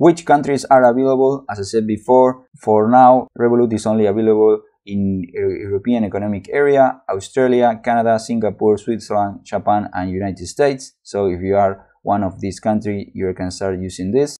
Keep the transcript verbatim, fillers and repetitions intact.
which countries are available. As I said before, for now, Revolut is only available in European Economic Area, Australia, Canada, Singapore, Switzerland, Japan, and United States. So if you are one of these countries, you can start using this.